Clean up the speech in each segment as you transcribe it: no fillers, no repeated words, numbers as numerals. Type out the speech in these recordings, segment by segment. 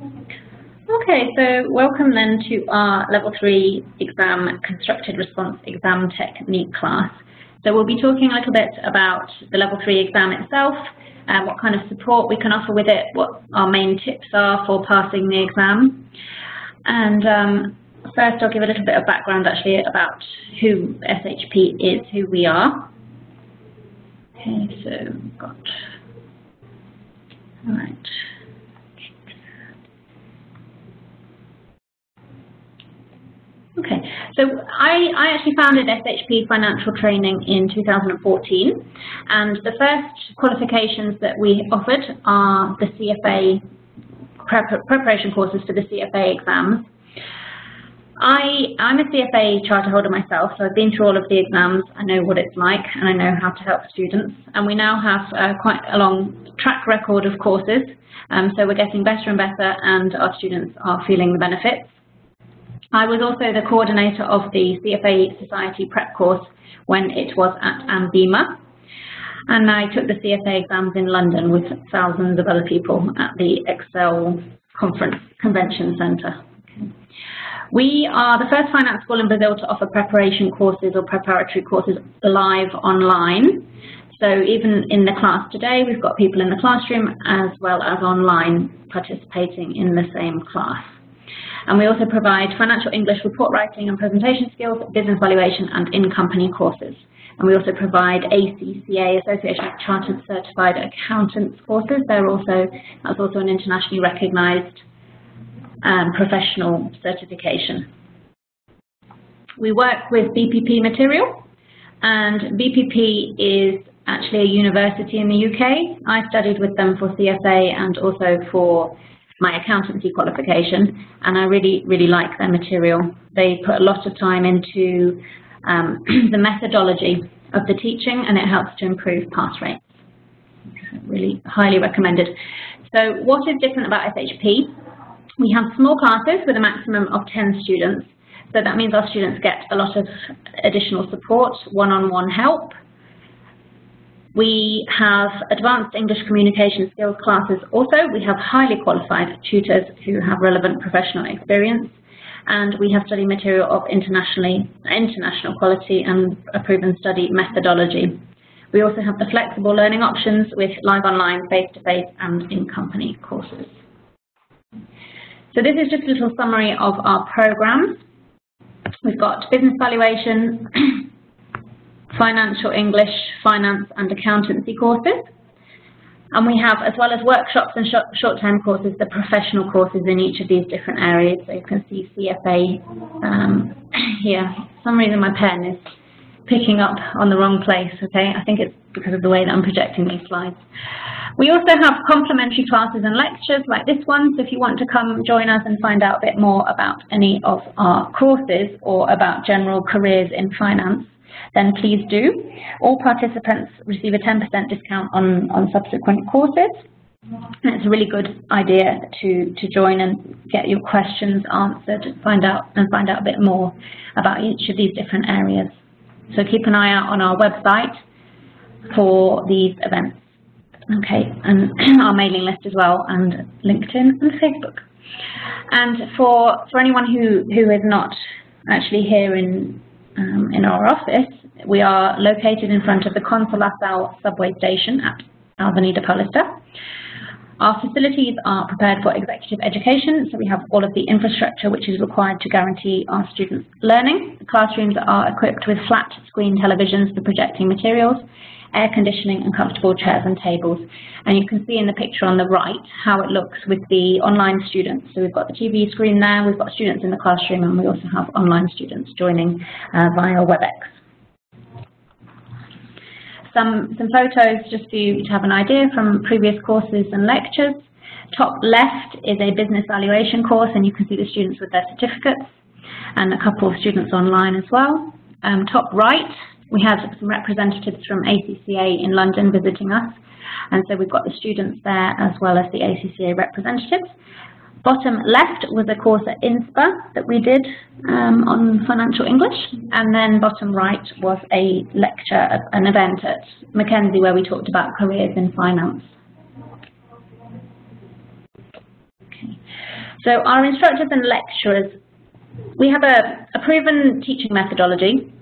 Okay, so welcome then to our Level 3 exam constructed response exam technique class. So we'll be talking a little bit about the Level 3 exam itself, what kind of support we can offer with it, what our main tips are for passing the exam. And first I'll give a little bit of background actually about who SHP is, who we are. Okay, so we've got, all right. Okay, so I actually founded SHP Financial Training in 2014, and the first qualifications that we offered are the CFA preparation courses for the CFA exams. I'm a CFA charter holder myself, so I've been through all of the exams, I know what it's like, and I know how to help students. And we now have quite a long track record of courses, so we're getting better and better, and our students are feeling the benefits. I was also the coordinator of the CFA Society prep course when it was at ANBIMA, and I took the CFA exams in London with thousands of other people at the Excel Conference Convention Centre. Okay. We are the first finance school in Brazil to offer preparation courses or preparatory courses live online. So even in the class today, we've got people in the classroom as well as online participating in the same class. And we also provide financial English report writing and presentation skills, business valuation and in-company courses. And we also provide ACCA, Association of Chartered Certified Accountants courses. They're also, that's also an internationally recognised professional certification. We work with BPP material, and BPP is actually a university in the UK. I studied with them for CFA and also for my accountancy qualification, and I really like their material. They put a lot of time into the methodology of the teaching, and it helps to improve pass rates. Really highly recommended. So what is different about SHP? We have small classes with a maximum of 10 students, so that means our students get a lot of additional support, one-on-one help. We have advanced English communication skills classes also. We have highly qualified tutors who have relevant professional experience, and we have study material of international quality and a proven study methodology. We also have the flexible learning options with live online, face-to-face and in-company courses. So this is just a little summary of our programme. We've got business valuation, financial English, finance and accountancy courses, and we have, as well as workshops and short-term courses, the professional courses in each of these different areas. So you can see CFA here. For some reason my pen is picking up on the wrong place, okay? I think it's because of the way that I'm projecting these slides. We also have complimentary classes and lectures like this one, so if you want to come join us and find out a bit more about any of our courses or about general careers in finance, then please do. All participants receive a 10% discount on subsequent courses. And it's a really good idea to join and get your questions answered, find out a bit more about each of these different areas. So keep an eye out on our website for these events. Okay, and our mailing list as well, and LinkedIn and Facebook. And for anyone who is not actually here in our office, we are located in front of the Consolação subway station at Avenida Paulista. Our facilities are prepared for executive education, so we have all of the infrastructure which is required to guarantee our students' learning. The classrooms are equipped with flat screen televisions for projecting materials, air conditioning and comfortable chairs and tables. And you can see in the picture on the right how it looks with the online students. So we've got the TV screen there, we've got students in the classroom, and we also have online students joining via WebEx. Some photos just for you to have an idea from previous courses and lectures. Top left is a business valuation course, and you can see the students with their certificates and a couple of students online as well. Top right, we had some representatives from ACCA in London visiting us, and so we've got the students there as well as the ACCA representatives. Bottom left was a course at INSPER that we did on financial English, and then bottom right was a lecture, an event at Mackenzie where we talked about careers in finance. Okay. So our instructors and lecturers, we have a proven teaching methodology.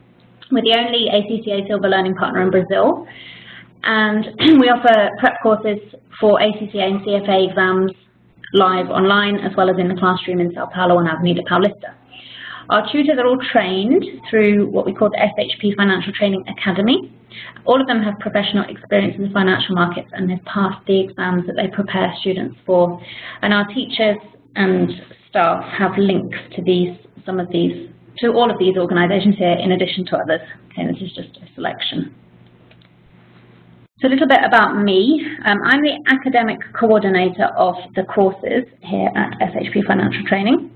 We're the only ACCA Silver Learning Partner in Brazil, and we offer prep courses for ACCA and CFA exams live online, as well as in the classroom in Sao Paulo on Avenida Paulista. Our tutors are all trained through what we call the SHP Financial Training Academy. All of them have professional experience in the financial markets and have passed the exams that they prepare students for. And our teachers and staff have links to to all of these organisations here, in addition to others. Okay, this is just a selection. So a little bit about me. I'm the academic coordinator of the courses here at SHP Financial Training.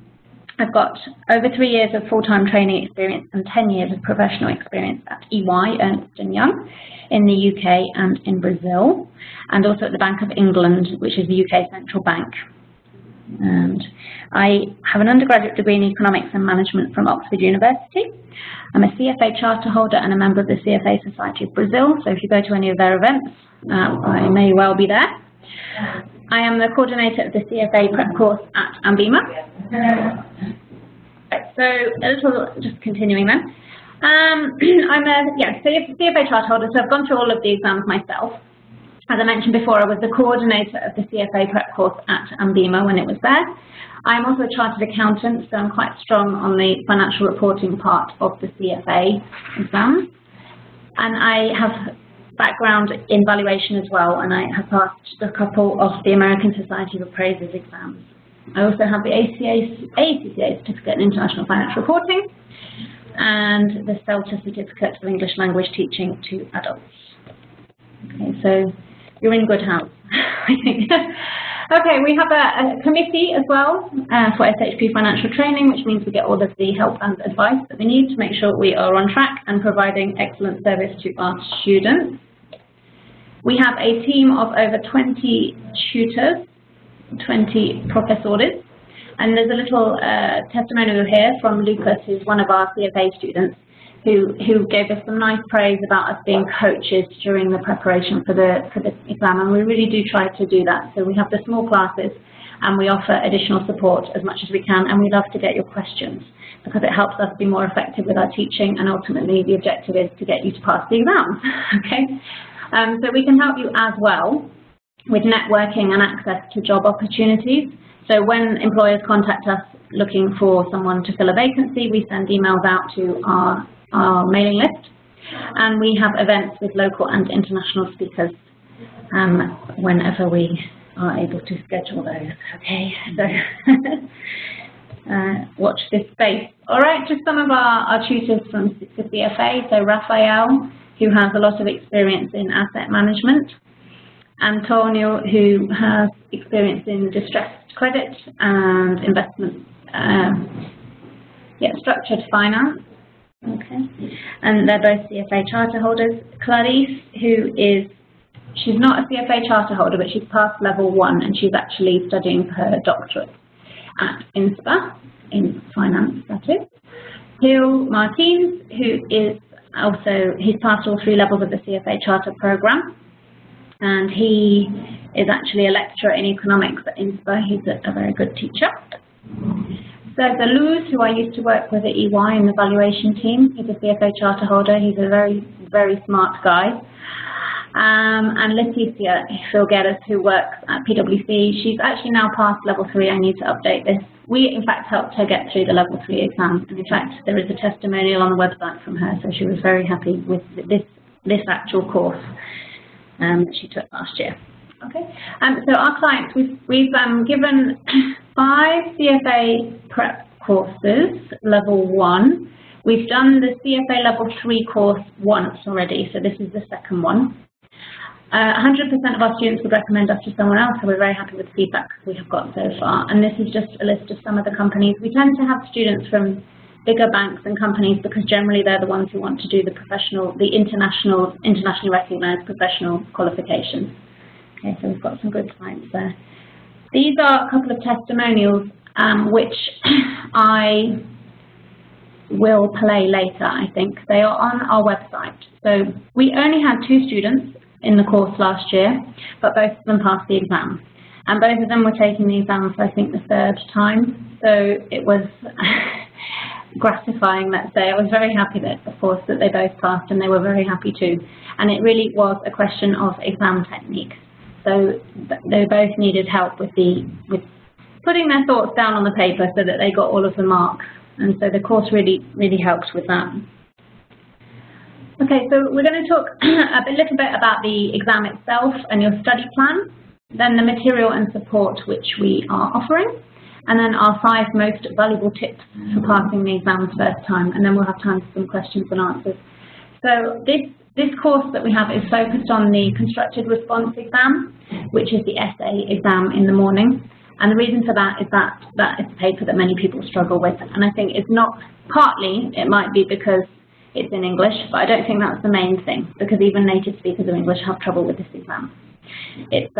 I've got over 3 years of full-time training experience and 10 years of professional experience at EY, Ernst & Young, in the UK and in Brazil, and also at the Bank of England, which is the UK Central Bank. And I have an undergraduate degree in economics and management from Oxford University. I'm a CFA charter holder and a member of the CFA Society of Brazil, so if you go to any of their events, I may well be there. I am the coordinator of the CFA prep course at ANBIMA. Right, so a little, just continuing then. I'm a CFA charter holder, so I've gone through all of the exams myself. As I mentioned before, I was the coordinator of the CFA prep course at ANBIMA when it was there. I'm also a chartered accountant, so I'm quite strong on the financial reporting part of the CFA exam. And I have background in valuation as well, and I have passed a couple of the American Society of Appraisers exams. I also have the ACCA Certificate in International Financial Reporting and the CELTA Certificate of English Language Teaching to Adults. Okay, so you're in good hands, I think. Okay, we have a committee as well for SHP Financial Training, which means we get all of the help and advice that we need to make sure we are on track and providing excellent service to our students. We have a team of over 20 tutors, 20 professores, and there's a little testimonial here from Lucas, who's one of our CFA students, who gave us some nice praise about us being coaches during the preparation for the exam, and we really do try to do that. So we have the small classes and we offer additional support as much as we can, and we love to get your questions because it helps us be more effective with our teaching, and ultimately the objective is to get you to pass the exam. Okay, so we can help you as well with networking and access to job opportunities. So when employers contact us looking for someone to fill a vacancy, we send emails out to our mailing list, and we have events with local and international speakers whenever we are able to schedule those. Okay, so watch this space. All right, just some of our tutors from the CFA, so Rafael, who has a lot of experience in asset management, Antonio, who has experience in distressed credit and investment, structured finance. Okay, and they're both CFA charter holders. Clarice, she's not a CFA charter holder, but she's passed level 1, and she's actually studying her doctorate at INSPER in finance, that is. Hugh Martins, who is also, he's passed all 3 levels of the CFA charter program, and he is actually a lecturer in economics at INSPER. He's a very good teacher. There's a Luz, who I used to work with at EY in the valuation team. He's a CFA charter holder. He's a very, very smart guy. And Leticia Filgueras, who works at PwC. She's actually now passed level 3. I need to update this. We, in fact, helped her get through the level 3 exam. And in fact, there is a testimonial on the website from her, so she was very happy with this actual course that she took last year. Okay, so our clients, we've given 5 CFA prep courses, level 1. We've done the CFA level 3 course once already, so this is the second one. 100% of our students would recommend us to someone else, so we're very happy with the feedback we have got so far. And this is just a list of some of the companies. We tend to have students from bigger banks and companies because generally they're the ones who want to do the professional, the internationally recognised professional qualifications. Okay, so we've got some good clients there. These are a couple of testimonials which I will play later, I think. They are on our website. So we only had 2 students in the course last year, but both of them passed the exam. and both of them were taking the exam for, I think, the third time. So it was gratifying, let's say. I was very happy that, of course, that they both passed, and they were very happy too. And it really was a question of exam techniques. So they both needed help with putting their thoughts down on the paper so that they got all of the marks. And so the course really, really helped with that. Okay, so we're going to talk a little bit about the exam itself and your study plan, then the material and support which we are offering, and then our 5 most valuable tips for passing the exam first time, and then we'll have time for some questions and answers. So this course that we have is focused on the constructed response exam, which is the essay exam in the morning. And the reason for that is that that is a paper that many people struggle with. And I think it's not, partly, it might be because it's in English, but I don't think that's the main thing, because even native speakers of English have trouble with this exam. It's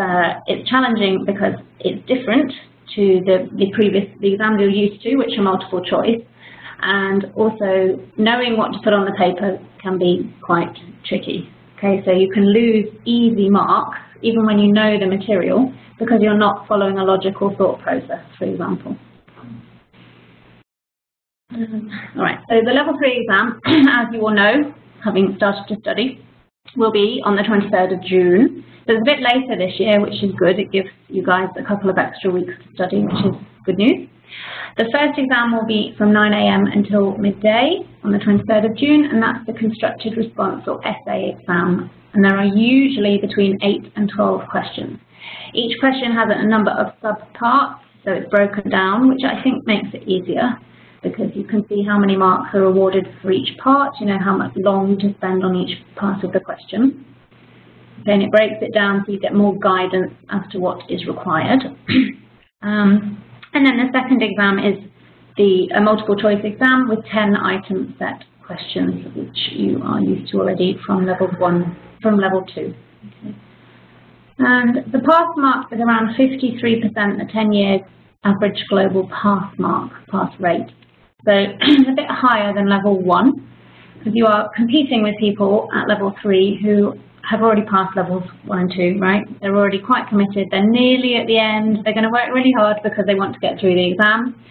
challenging because it's different to the exams you're used to, which are multiple choice, and also knowing what to put on the paper can be quite tricky. Okay, so you can lose easy marks even when you know the material, because you're not following a logical thought process, for example. All right, so the level 3 exam, as you all know, having started to study, will be on the 23rd of June. So it's a bit later this year, which is good. It gives you guys a couple of extra weeks to study, which is good news. The first exam will be from 9 AM until midday on the 23rd of June, and that's the constructed response or essay exam. And there are usually between 8 and 12 questions. Each question has a number of subparts, so it's broken down, which I think makes it easier, because you can see how many marks are awarded for each part, you know, how much long to spend on each part of the question. Then it breaks it down so you get more guidance as to what is required. And then the second exam is a multiple choice exam with 10 item set questions, which you are used to already from level 2. Okay. And the pass mark is around 53%, the 10-year average global pass rate. So it's a bit higher than level 1, because you are competing with people at level 3 who have already passed levels 1 and 2, right? They're already quite committed. They're nearly at the end. They're going to work really hard because they want to get through the exam.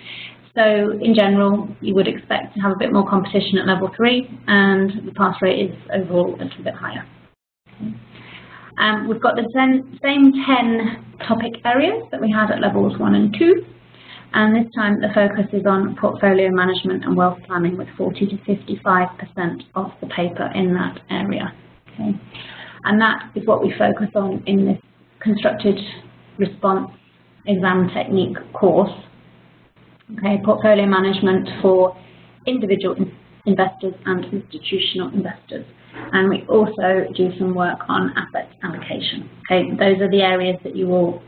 So in general, you would expect to have a bit more competition at level 3, and the pass rate is overall a little bit higher. Okay. We've got the same 10 topic areas that we had at levels 1 and 2, and this time the focus is on portfolio management and wealth planning, with 40 to 55% of the paper in that area. Okay. And that is what we focus on in this constructed response exam technique course. Okay, portfolio management for individual investors and institutional investors. And we also do some work on asset allocation. Okay, those are the areas that you will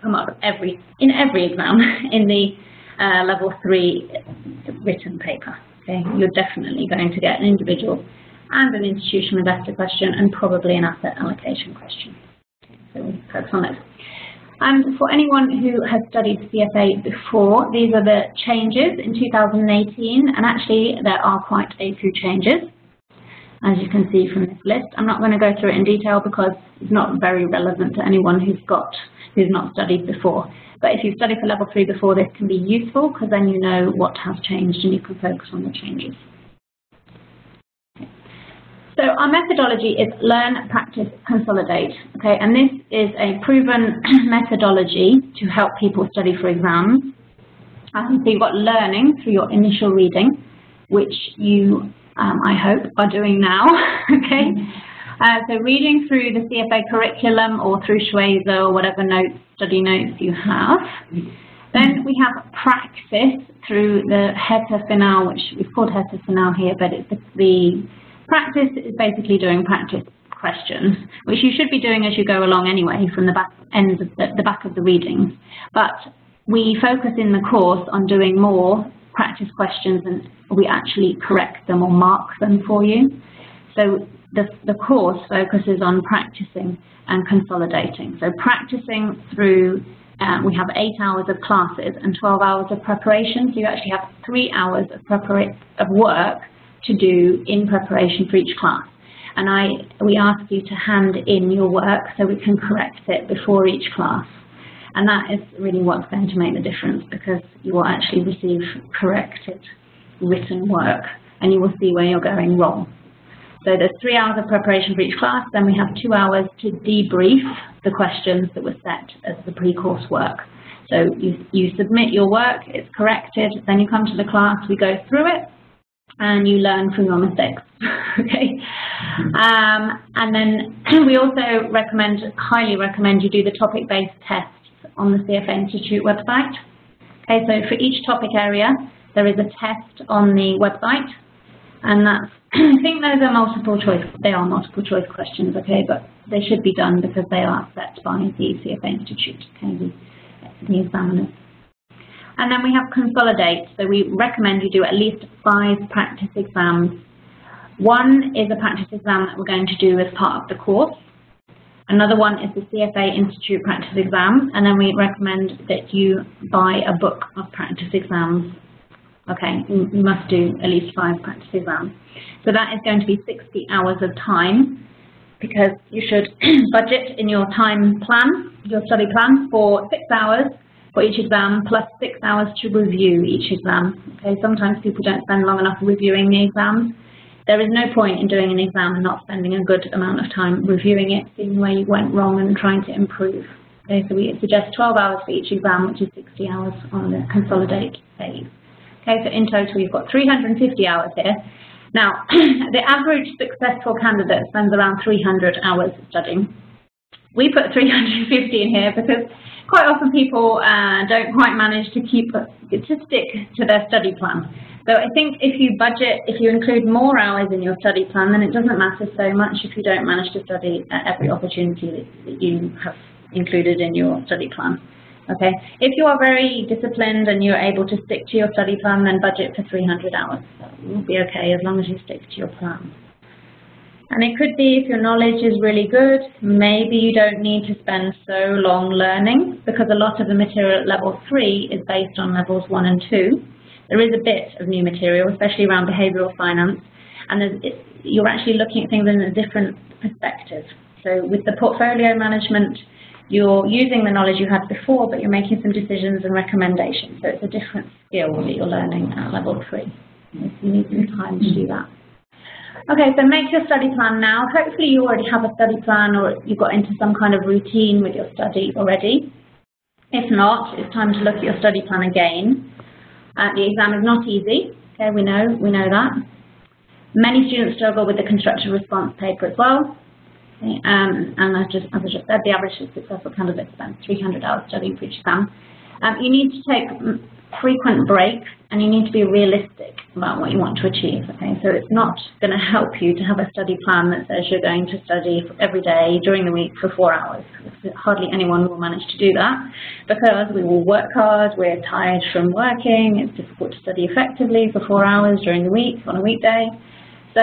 come up in every exam in the level 3 written paper. Okay, you're definitely going to get an individual and an institutional investor question, and probably an asset allocation question. So we focus on those. And for anyone who has studied CFA before, these are the changes in 2018, and actually there are quite a few changes, as you can see from this list. I'm not going to go through it in detail because it's not very relevant to anyone who's not studied before. But if you've studied for level 3 before, this can be useful, because then you know what has changed and you can focus on the changes. So our methodology is learn, practice, consolidate. Okay, and this is a proven methodology to help people study for exams. So you've got learning through your initial reading, which you, I hope, are doing now. Okay, so reading through the CFA curriculum or through Schweser or whatever study notes you have. Then we have practice through the Reta Final, which we've called Reta Final here, but it's the practice is basically doing practice questions, which you should be doing as you go along anyway, from the back end of the back of the readings. But we focus in the course on doing more practice questions, and we actually correct them or mark them for you. So the course focuses on practicing and consolidating. So practicing through, we have 8 hours of classes and 12 hours of preparation. So you actually have 3 hours of work to do in preparation for each class, and we ask you to hand in your work so we can correct it before each class. And that is really what's going to make the difference, because you will actually receive corrected written work and you will see where you're going wrong. So there's 3 hours of preparation for each class, then we have 2 hours to debrief the questions that were set as the pre-course work. So you submit your work, it's corrected, then you come to the class, we go through it, and you learn from your mistakes, okay? And then we also highly recommend you do the topic-based tests on the CFA Institute website. Okay, so for each topic area, there is a test on the website, and that's, I think those are multiple choice, they are multiple choice questions, okay, but they should be done because they are set by the CFA Institute, okay, the examiners. And then we have consolidate, so we recommend you do at least 5 practice exams. One is a practice exam that we're going to do as part of the course. Another one is the CFA Institute practice exam, and then we recommend that you buy a book of practice exams. Okay, you must do at least 5 practice exams. So that is going to be 60 hours of time, because you should budget in your time plan, your study plan, for 6 hours for each exam, plus 6 hours to review each exam. Okay, sometimes people don't spend long enough reviewing the exams. There is no point in doing an exam and not spending a good amount of time reviewing it, seeing where you went wrong and trying to improve. Okay, so we suggest 12 hours for each exam, which is 60 hours on the consolidate phase. Okay, so in total you've got 350 hours here. Now, the average successful candidate spends around 300 hours studying. We put 350 in here because quite often people don't quite manage to stick to their study plan. So I think if you budget, if you include more hours in your study plan, then it doesn't matter so much if you don't manage to study at every opportunity that you have included in your study plan. Okay, if you are very disciplined and you're able to stick to your study plan, then budget for 300 hours. That will be okay as long as you stick to your plan. And it could be, if your knowledge is really good, maybe you don't need to spend so long learning, because a lot of the material at level 3 is based on levels 1 and 2. There is a bit of new material, especially around behavioural finance, and you're actually looking at things in a different perspective. So with the portfolio management, you're using the knowledge you had before, but you're making some decisions and recommendations. So it's a different skill that you're learning at level 3. You need some time to do that. Okay, so make your study plan now. Hopefully you already have a study plan or you got into some kind of routine with your study already. If not, it's time to look at your study plan again. The exam is not easy, okay, we know that. Many students struggle with the constructive response paper as well. Okay, and as I just said, the average successful candidate spends 300 hours studying for each exam. You need to take frequent breaks, and you need to be realistic about what you want to achieve. Okay, so it's not going to help you to have a study plan that says you're going to study every day during the week for 4 hours. Hardly anyone will manage to do that, because we will work hard, we're tired from working, it's difficult to study effectively for 4 hours during the week on a weekday. So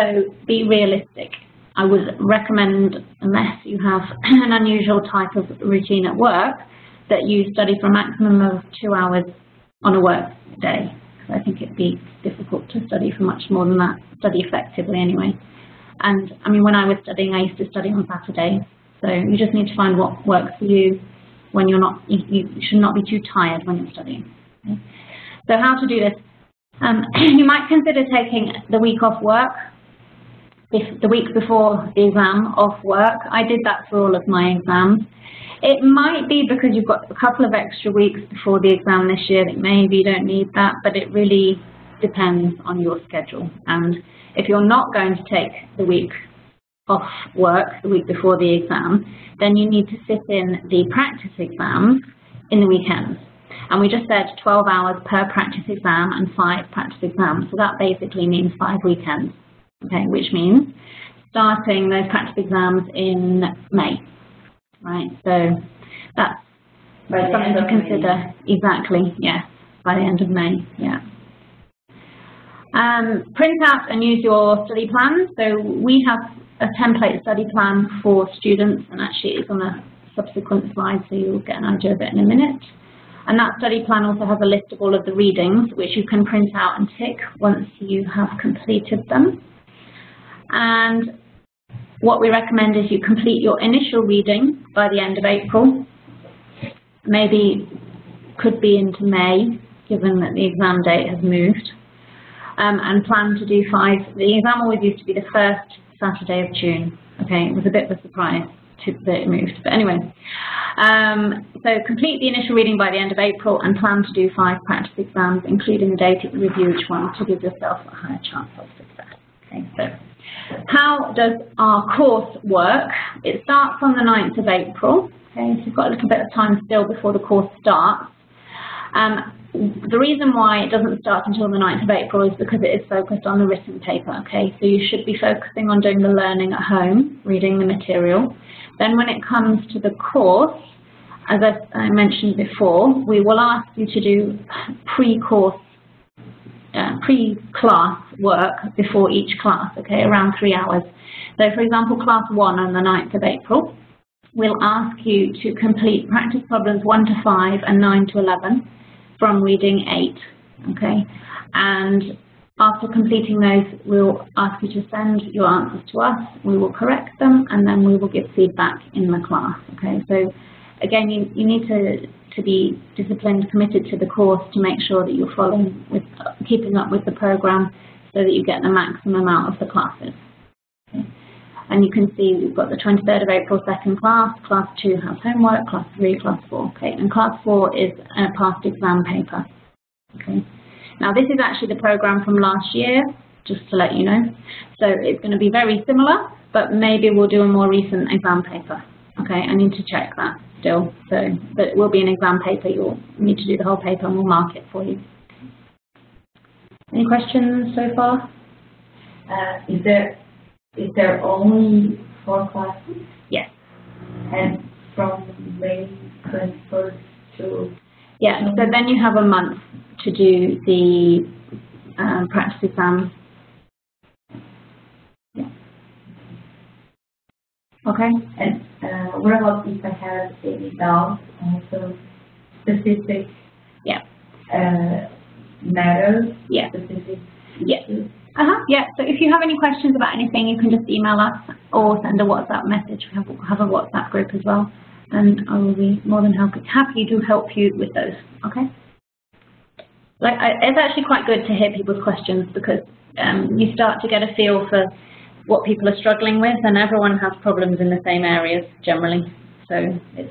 be realistic. I would recommend, unless you have an unusual type of routine at work, that you study for a maximum of 2 hours on a work day. I think it'd be difficult to study for much more than that, study effectively anyway. And I mean, when I was studying, I used to study on Saturdays. So you just need to find what works for you when you're not, you should not be too tired when you're studying. Okay. So how to do this? You might consider taking the week off work, the week before the exam off work. I did that for all of my exams. It might be because you've got a couple of extra weeks before the exam this year that maybe you don't need that, but it really depends on your schedule. And if you're not going to take the week off work, the week before the exam, then you need to sit in the practice exams in the weekends. And we just said 12 hours per practice exam and 5 practice exams. So that basically means 5 weekends, okay, which means starting those practice exams in May. Right, so that's something to consider. Exactly, yeah, by the end of May, yeah. Print out and use your study plan. So we have a template study plan for students, and actually it's on a subsequent slide, so you'll get an idea of it in a minute. And that study plan also has a list of all of the readings, which you can print out and tick once you have completed them. And what we recommend is you complete your initial reading by the end of April. maybe could be into May, given that the exam date has moved, and plan to do five. The exam always used to be the first Saturday of June. Okay, it was a bit of a surprise that it moved, but anyway. So complete the initial reading by the end of April and plan to do 5 practice exams, including a data review each one, to give yourself a higher chance of success. Okay, so how does our course work? It starts on the 9th of April. Okay, so you've got a little bit of time still before the course starts. The reason why it doesn't start until the 9th of April is because it is focused on the written paper, okay? So you should be focusing on doing the learning at home, reading the material. Then when it comes to the course, as I mentioned before, we will ask you to do pre-course, pre-class work before each class, okay, around 3 hours. So for example, class 1 on the 9th of April, we'll ask you to complete practice problems 1 to 5 and 9 to 11. From reading 8, okay? And after completing those, we'll ask you to send your answers to us. We will correct them, and then we will give feedback in the class, okay? So again, you need to be disciplined, committed to the course to make sure that you're following with, keeping up with the program so that you get the maximum out of the classes. Okay? And you can see we've got the 23rd of April, second class, class 2 has homework, class 3, class 4, okay, and class 4 is a past exam paper, okay. Now this is actually the program from last year, just to let you know, so it's going to be very similar, but maybe we'll do a more recent exam paper, okay, I need to check that still, so, but it will be an exam paper, you'll need to do the whole paper and we'll mark it for you. Any questions so far? Is there only 4 classes? Yes. And from May 21st to... Yeah, so then you have a month to do the practice exams. Yeah. Okay. And what about if I have any doubts on some specific matters? Yeah. Specific issues? Yeah, so if you have any questions about anything, you can just email us or send a WhatsApp message. We have a WhatsApp group as well, and I will be more than happy to help you with those, okay? Like, it's actually quite good to hear people's questions because you start to get a feel for what people are struggling with, and everyone has problems in the same areas generally, so it's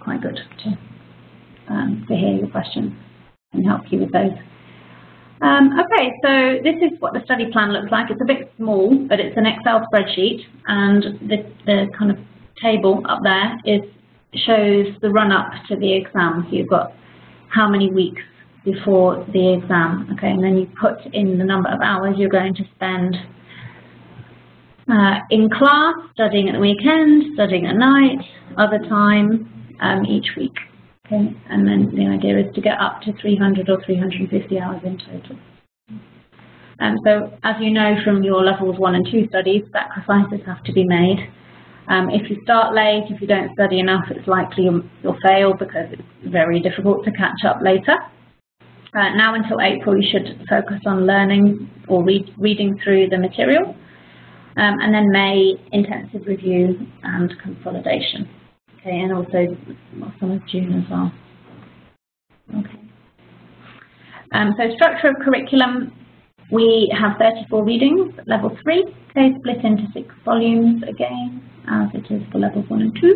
quite good to hear your questions and help you with those. Okay, so this is what the study plan looks like. It's a bit small, but it's an Excel spreadsheet, and the kind of table up there shows the run-up to the exam. So you've got how many weeks before the exam, okay, and then you put in the number of hours you're going to spend in class, studying at the weekend, studying at night, other time, each week. Okay, and then the idea is to get up to 300 or 350 hours in total. And so, as you know from your levels 1 and 2 studies, sacrifices have to be made. If you start late, if you don't study enough, it's likely you'll fail because it's very difficult to catch up later. Now until April, you should focus on learning or reading through the material. And then May, intensive review and consolidation. Okay, and also some of June as well. Okay. So structure of curriculum, we have 34 readings, level 3, okay, split into 6 volumes again, as it is for levels 1 and 2.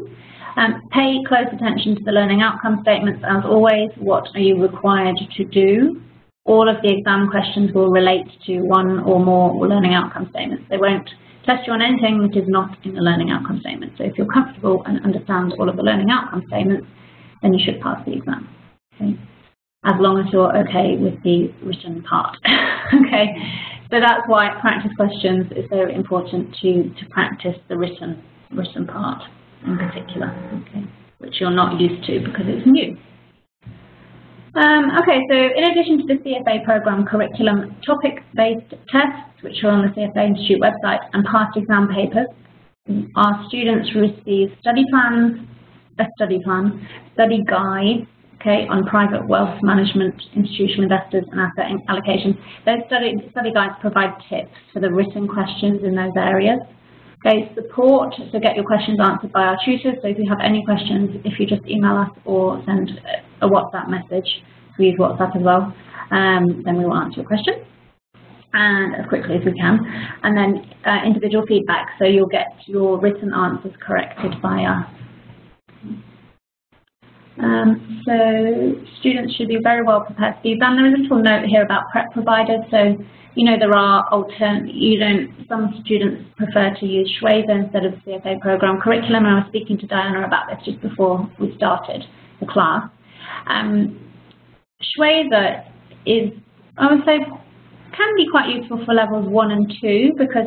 Pay close attention to the learning outcome statements as always. What are you required to do? All of the exam questions will relate to one or more learning outcome statements. They won't test you on anything that is not in the learning outcome statement. So if you're comfortable and understand all of the learning outcome statements, then you should pass the exam, okay? As long as you're okay with the written part, okay? So that's why practice questions is so important to practice the written part in particular, okay? Which you're not used to because it's new. Okay, so in addition to the CFA programme curriculum, topic-based tests, which are on the CFA Institute website, and past exam papers, our students receive study plans, study guides, okay, on private wealth management, institutional investors, and asset allocation. Those study guides provide tips for the written questions in those areas, Based support, so get your questions answered by our tutors. So if you have any questions, if you just email us or send a WhatsApp message, we use WhatsApp as well, then we will answer your question and as quickly as we can. And then individual feedback, so you'll get your written answers corrected by us. So students should be very well prepared for the exam. There is a little note here about prep providers. So you know there are some students prefer to use Schweser instead of the CFA program curriculum. And I was speaking to Diana about this just before we started the class. Schweser is, I would say, can be quite useful for levels 1 and 2 because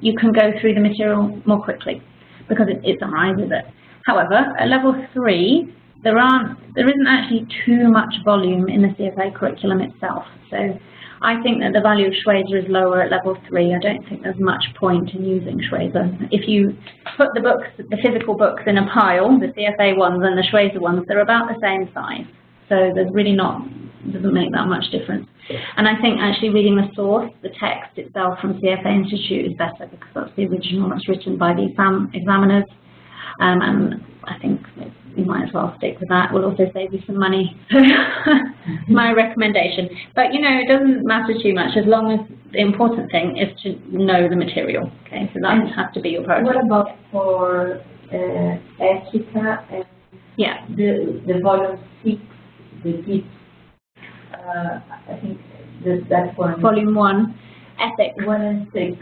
you can go through the material more quickly because it summarises it. However, at level 3, there isn't actually too much volume in the CFA curriculum itself. So I think that the value of Schweser is lower at level 3. I don't think there's much point in using Schweser. If you put the books, the physical books, in a pile, the CFA ones and the Schweser ones, they're about the same size. So there's really doesn't make that much difference. And I think actually reading the source, the text itself from CFA Institute is better because that's the original that's written by the examiners. And I think you might as well stick with that. We'll also save you some money. My recommendation. But you know, it doesn't matter too much as long as the important thing is to know the material. Okay, so that has to be your priority. What about for Ética and yeah, the volume 6, the GIPS? I think that one. Volume 1, ethics. 1 and 6.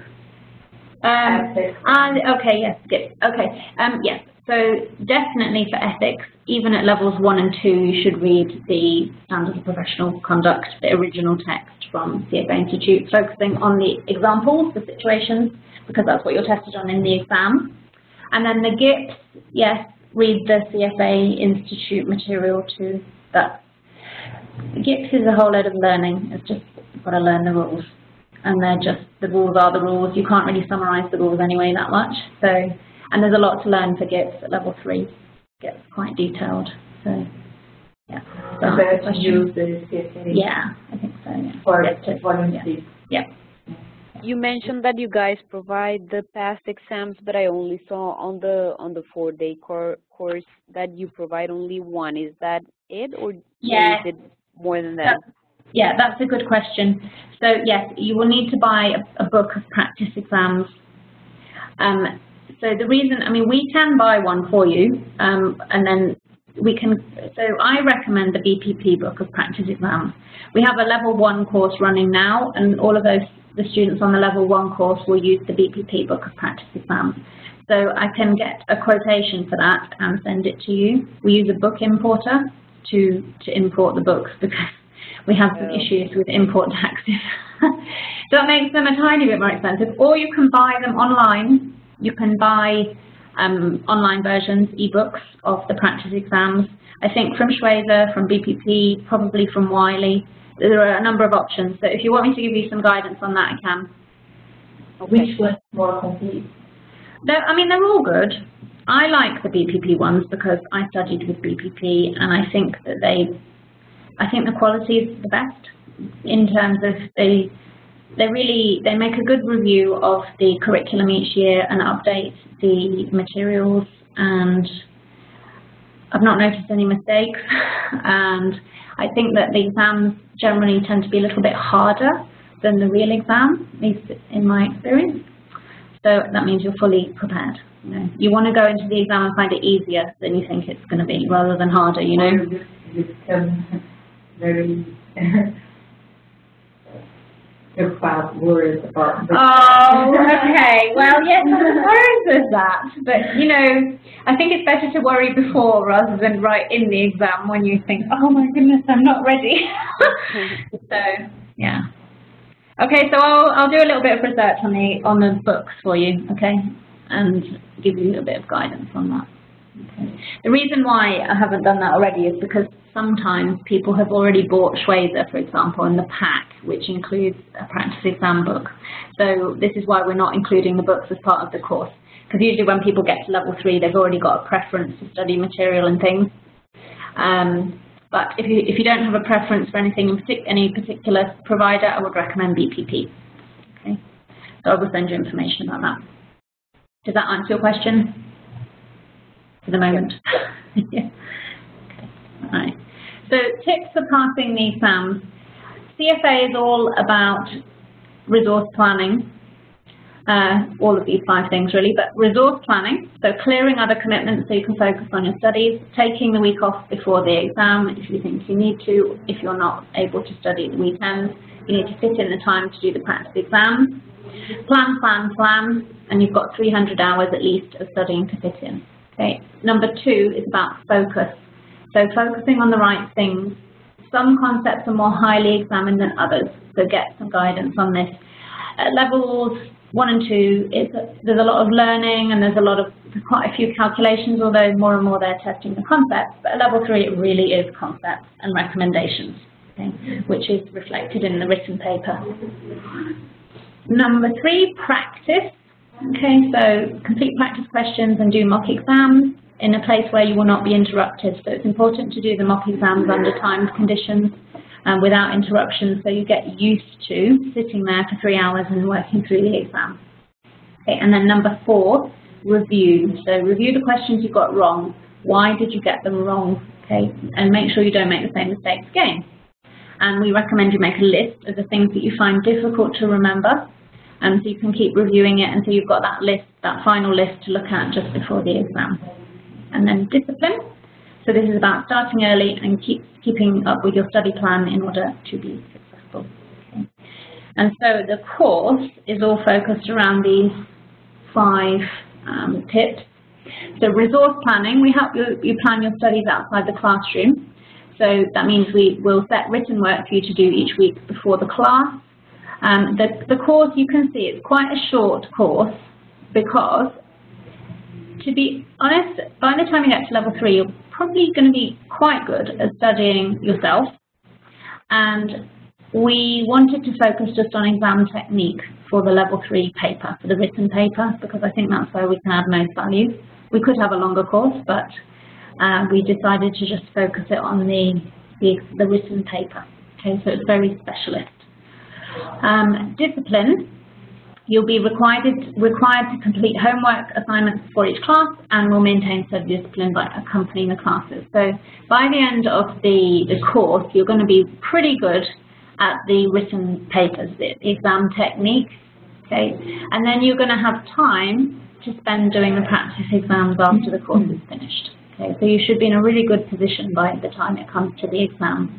Okay, yes, good. Okay, yes. So definitely for ethics, even at levels 1 and 2, you should read the Standards of Professional Conduct, the original text from CFA Institute, focusing on the examples, the situations, because that's what you're tested on in the exam. And then the GIPS, yes, read the CFA Institute material too. That GIPS is a whole load of learning. It's just you've got to learn the rules. And they're just, the rules are the rules. You can't really summarize the rules anyway that much. So, and there's a lot to learn for GIPS at level 3. Gets quite detailed. So, yeah. So better to use the CFA. Yeah, I think so. Yeah. Or volume 3. Yeah. You mentioned that you guys provide the past exams, but I only saw on the 4-day course that you provide only one. Is that it, or yeah, is it more than that? Yeah, that's a good question. So yes, you will need to buy a book of practice exams. So the reason, I mean, we can buy one for you, and then we can, so I recommend the BPP book of practice exams. We have a level 1 course running now, and all of those, the students on the level 1 course will use the BPP book of practice exams. So I can get a quotation for that and send it to you. We use a book importer to import the books because we have some issues with import taxes. That makes them a tiny bit more expensive. Or you can buy them online. You can buy online versions, ebooks of the practice exams. I think from Schweser, from BPP, probably from Wiley. There are a number of options. So if you want me to give you some guidance on that, I can. Okay. Which one's more complete? I mean, they're all good. I like the BPP ones because I studied with BPP, and I think that I think the quality is the best in terms of they make a good review of the curriculum each year and update the materials, and I've not noticed any mistakes. And I think that the exams generally tend to be a little bit harder than the real exam, at least in my experience. So that means you're fully prepared. You know, you want to go into the exam and find it easier than you think it's going to be, rather than harder, you know. Very about words about. Oh, okay. Well, yes, there's that. But you know, I think it's better to worry before rather than right in the exam when you think, oh my goodness, I'm not ready. So yeah. Okay, so I'll do a little bit of research on the books for you, okay, and give you a little bit of guidance on that. Okay. The reason why I haven't done that already is because sometimes people have already bought Schweser, for example, in the pack, which includes a practice exam book. So this is why we're not including the books as part of the course, because usually when people get to level 3, they've already got a preference to study material and things. But if you don't have a preference for anything in any particular provider, I would recommend BPP. Okay, so I will send you information about that. Does that answer your question for the moment? Yeah. Yeah. Okay. All right. So tips for passing the exams. CFA is all about resource planning, all of these 5 things really, but resource planning, so clearing other commitments so you can focus on your studies, taking the week off before the exam if you think you need to, if you're not able to study at the weekends, you need to fit in the time to do the practice exams. Plan, plan, plan, and you've got 300 hours at least of studying to fit in. Okay. Number 2 is about focus. So focusing on the right things. Some concepts are more highly examined than others, so get some guidance on this. At levels 1 and 2, there's a lot of learning and there's a lot of quite a few calculations, although more and more they're testing the concepts. But at level 3, it really is concepts and recommendations, okay, which is reflected in the written paper. Number 3, practice. Okay, so complete practice questions and do mock exams in a place where you will not be interrupted. So it's important to do the mock exams under timed conditions and without interruptions, so you get used to sitting there for 3 hours and working through the exam. Okay, and then number 4, review. So review the questions you got wrong. Why did you get them wrong? Okay, and make sure you don't make the same mistakes again. And we recommend you make a list of the things that you find difficult to remember, and so you can keep reviewing it until you've got that list, that final list to look at just before the exam. And then discipline. So this is about starting early and keeping up with your study plan in order to be successful. Okay. And so the course is all focused around these 5 tips. So resource planning, we help you plan your studies outside the classroom. So that means we will set written work for you to do each week before the class. The course, you can see, it's quite a short course because, to be honest, by the time you get to level 3, you're probably going to be quite good at studying yourself. And we wanted to focus just on exam technique for the level 3 paper, for the written paper, because I think that's where we can add most value. We could have a longer course, but we decided to just focus it on the written paper. Okay, so it's very specialist. Discipline. You'll be required to complete homework assignments for each class, and will maintain self-discipline by accompanying the classes. So by the end of the course, you're going to be pretty good at the written papers, the exam technique, okay? And then you're going to have time to spend doing the practice exams after the course is finished. Okay, so you should be in a really good position by the time it comes to the exam.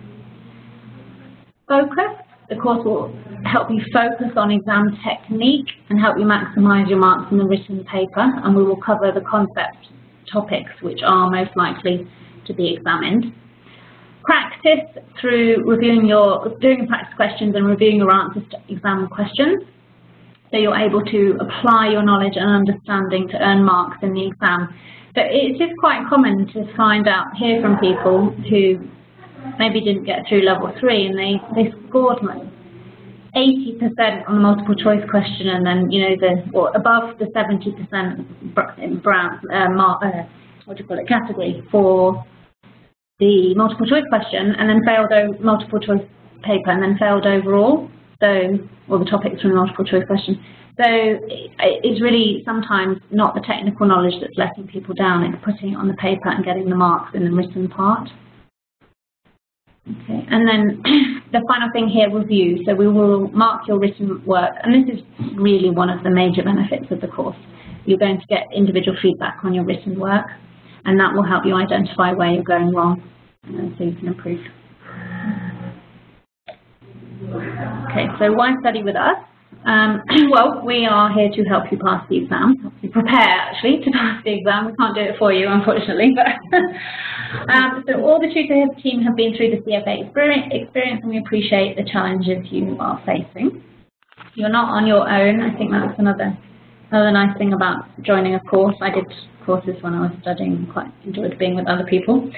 Focus. The course will help you focus on exam technique and help you maximise your marks in the written paper, and we will cover the concept topics which are most likely to be examined. Practice through doing practice questions and reviewing your answers to exam questions, so you're able to apply your knowledge and understanding to earn marks in the exam. So it is quite common to find out, hear from people who maybe didn't get through level 3, and they scored like 80% on the multiple choice question, and then, you know, or above the 70% category for the multiple choice question, and then failed over multiple choice paper, and then failed overall. So, or the topics from the multiple choice question. So it's really sometimes not the technical knowledge that's letting people down, it's putting it on the paper and getting the marks in the written part. Okay, and then the final thing here, review. So we will mark your written work, and this is really one of the major benefits of the course. You're going to get individual feedback on your written work, and that will help you identify where you're going wrong, and so you can improve. Okay, so why study with us? Well, we are here to help you pass the exam, help you prepare actually to pass the exam. We can't do it for you, unfortunately, but so all the tutor team have been through the CFA experience, and we appreciate the challenges you are facing. You're not on your own. I think that's another nice thing about joining a course. I did courses when I was studying, quite enjoyed being with other people.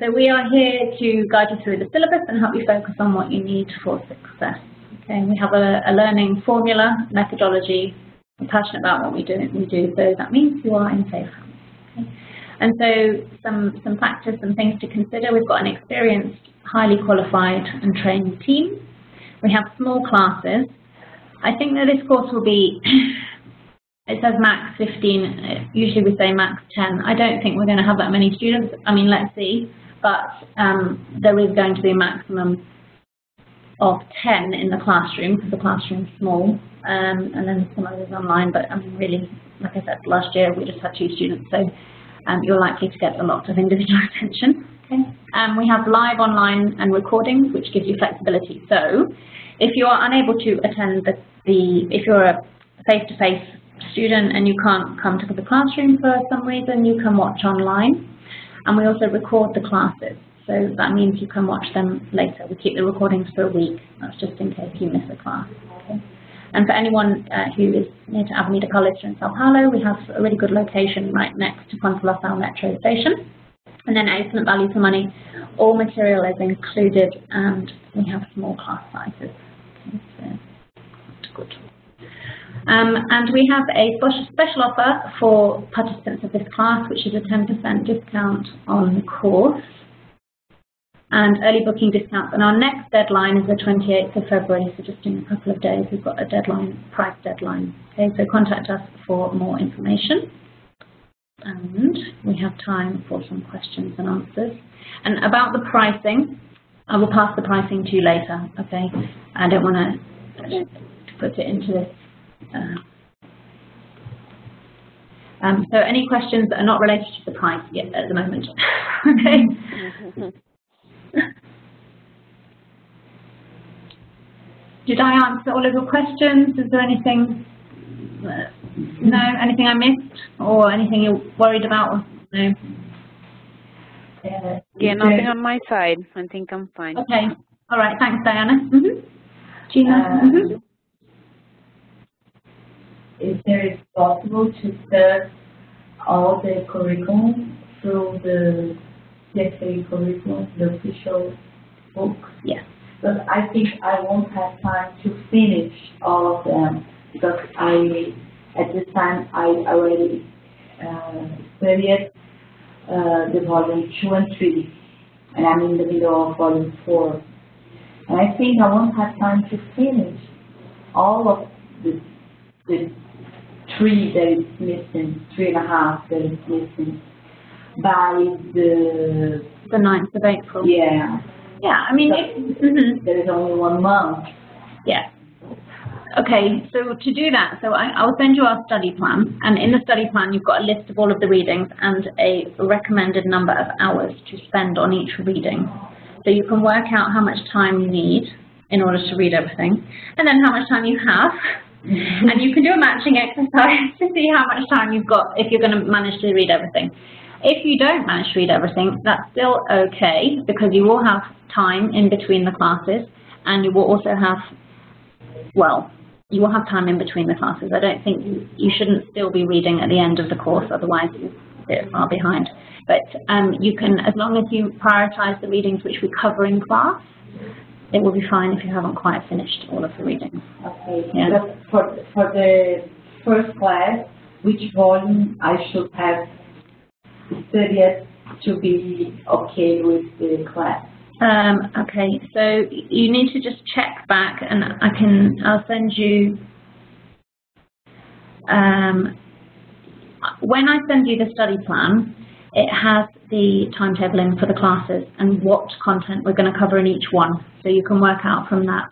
So we are here to guide you through the syllabus and help you focus on what you need for success. Okay, we have a learning formula, methodology. We're passionate about what we do, so that means you are in safe hands. Okay. And so some factors, some things to consider. We've got an experienced, highly qualified and trained team. We have small classes. I think that this course will be It says max 15, usually we say max 10. I don't think we're going to have that many students. I mean, let's see, but there is going to be a maximum of 10 in the classroom, because the classroom's small, and then some others online, but I mean, really, like I said, last year we just had 2 students, so you're likely to get a lot of individual attention. Okay. We have live online and recordings, which gives you flexibility. So if you are unable to attend if you're a face-to-face student and you can't come to the classroom for some reason, you can watch online, and we also record the classes, so that means you can watch them later. We keep the recordings for a week, that's just in case you miss a class. Okay. And for anyone who is near to Avenida Paulista in Sao Paulo, we have a really good location right next to Consolação metro station. And then excellent value for money, all material is included, and we have small class sizes. Okay, so that's good. And we have a special offer for participants of this class, which is a 10% discount on the course and early booking discounts. And our next deadline is the 28th of February, so just in a couple of days we've got a deadline, price deadline. Okay, so contact us for more information. And we have time for some questions and answers. And about the pricing, I will pass the pricing to you later, okay? I don't want to put it into this. So any questions that are not related to the price yet at the moment, okay? Did I answer all of your questions? Is there anything, no, anything I missed or anything you're worried about? No. Yeah, nothing on my side. I think I'm fine. Okay. All right. Thanks, Diana. Mm-hmm. Gina? Mm-hmm. If there is possible to serve all the curriculum through the CFA curriculum, the official book? Yes. But I think I won't have time to finish all of them, because at this time I already studied the volume 2 and 3, and I'm in the middle of volume 4. And I think I won't have time to finish all of the 3 that is missing, 3 and a half that is missing by the 9th of April. Yeah. Yeah, I mean, mm-hmm. There is only 1 month. Yeah. Okay, so to do that, so I'll send you our study plan, and in the study plan you've got a list of all of the readings and a recommended number of hours to spend on each reading. So you can work out how much time you need in order to read everything, and then how much time you have. And you can do a matching exercise to see how much time you've got if you're going to manage to read everything. If you don't manage to read everything, that's still okay, because you will have time in between the classes, and you will also have, well, you will have time in between the classes. I don't think you shouldn't still be reading at the end of the course, otherwise you're far behind. But you can, as long as you prioritize the readings which we cover in class, it will be fine if you haven't quite finished all of the readings. Okay. Yeah. But for the first class, which volume I should have studied to be okay with the class? Okay, so you need to just check back, and I'll send you, when I send you the study plan, it has the timetable in for the classes and what content we're going to cover in each one, so you can work out from that.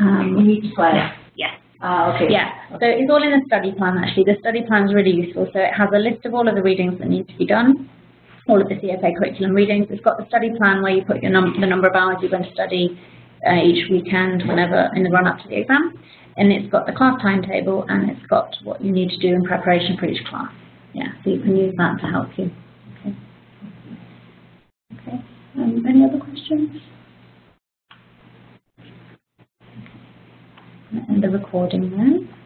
In each class? Yes. Okay. Yeah, so it's all in the study plan actually. The study plan is really useful, so it has a list of all of the readings that need to be done, all of the CFA curriculum readings. It's got the study plan where you put your the number of hours you're going to study each weekend, whenever, in the run-up to the exam. And it's got the class timetable, and it's got what you need to do in preparation for each class. Yeah, so you can use that to help you. Okay. Okay. Any other questions? And the recording then.